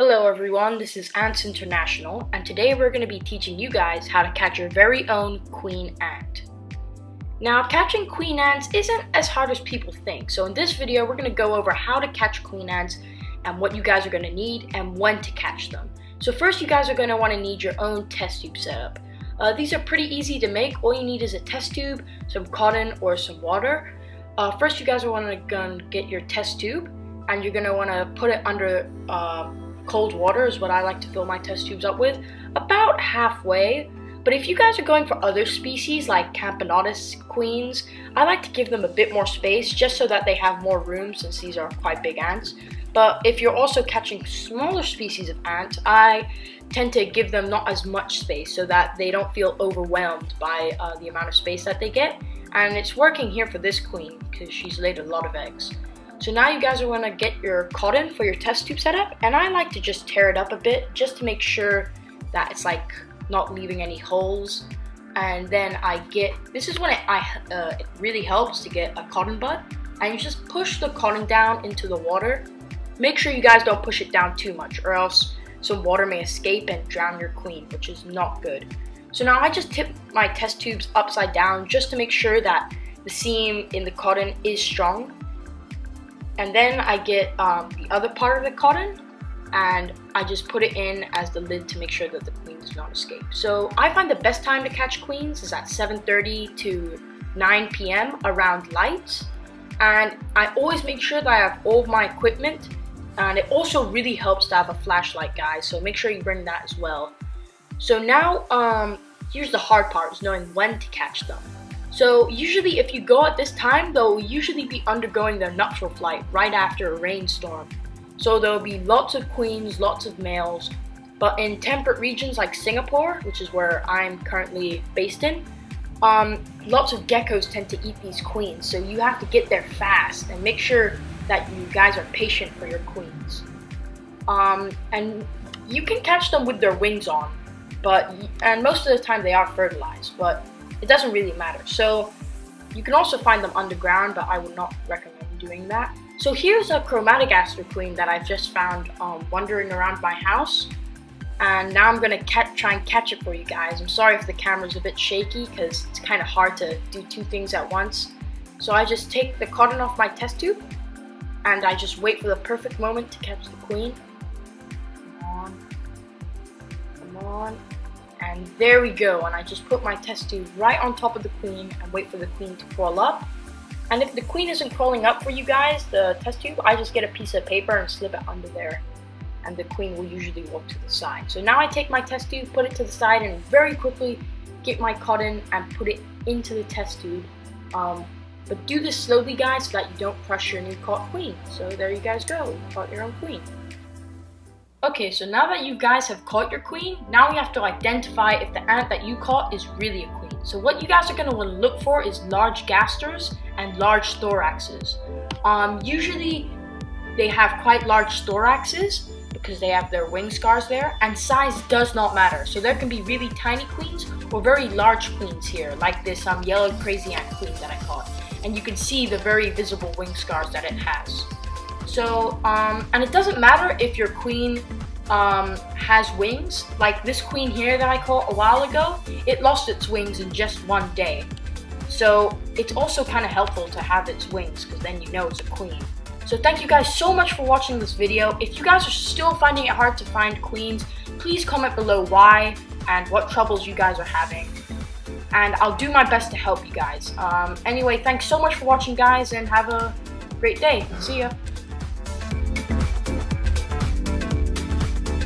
Hello everyone, this is Ants International, and today we're going to be teaching you guys how to catch your very own queen ant. Now, catching queen ants isn't as hard as people think, so in this video we're going to go over how to catch queen ants and what you guys are going to need and when to catch them. So first you guys are going to want to need your own test tube setup. These are pretty easy to make. All you need is a test tube, some cotton or some water. First you guys are going to get your test tube and you're going to want to put it under cold water is what I like to fill my test tubes up with, about halfway. But if you guys are going for other species like Camponotus queens, I like to give them a bit more space just so that they have more room, since these are quite big ants. But if you're also catching smaller species of ants, I tend to give them not as much space so that they don't feel overwhelmed by the amount of space that they get. And it's working here for this queen because she's laid a lot of eggs. So now you guys are going to get your cotton for your test tube setup, and I like to just tear it up a bit just to make sure that it's like not leaving any holes. And then this is when it really helps to get a cotton bud, and you just push the cotton down into the water. Make sure you guys don't push it down too much or else some water may escape and drown your queen, which is not good. So now I just tip my test tubes upside down just to make sure that the seam in the cotton is strong. And then I get the other part of the cotton and I just put it in as the lid to make sure that the queen does not escape. So I find the best time to catch queens is at 7:30 to 9 p.m. around lights. And I always make sure that I have all of my equipment, and it also really helps to have a flashlight, guys, so make sure you bring that as well. So now here's the hard part, is knowing when to catch them. So usually if you go at this time, they'll usually be undergoing their nuptial flight right after a rainstorm. So there'll be lots of queens, lots of males, but in temperate regions like Singapore, which is where I'm currently based in, lots of geckos tend to eat these queens. So you have to get there fast and make sure that you guys are patient for your queens. And you can catch them with their wings on, and most of the time they are fertilized, but it doesn't really matter. So you can also find them underground, but I would not recommend doing that. So here's a chromatogaster queen that I've just found wandering around my house, and now I'm going to try and catch it for you guys. I'm sorry if the camera's a bit shaky because it's kind of hard to do two things at once. So I just take the cotton off my test tube and I just wait for the perfect moment to catch the queen. Come on. And there we go, and I just put my test tube right on top of the queen and wait for the queen to crawl up. And if the queen isn't crawling up for you guys, the test tube, I just get a piece of paper and slip it under there, and the queen will usually walk to the side. So now I take my test tube, put it to the side, and very quickly get my cotton and put it into the test tube. But do this slowly, guys, so that you don't crush your new caught queen. So there you guys go, you caught your own queen. Okay, so now that you guys have caught your queen, now we have to identify if the ant that you caught is really a queen. So what you guys are going to want to look for is large gasters and large thoraxes. Usually they have quite large thoraxes because they have their wing scars there, and size does not matter. So there can be really tiny queens or very large queens here, like this yellow crazy ant queen that I caught. And you can see the very visible wing scars that it has. So, and it doesn't matter if your queen has wings, like this queen here that I caught a while ago, it lost its wings in just one day. So it's also kind of helpful to have its wings, because then you know it's a queen. So thank you guys so much for watching this video. If you guys are still finding it hard to find queens, please comment below why and what troubles you guys are having. And I'll do my best to help you guys. Anyway, thanks so much for watching, guys, and have a great day. See ya.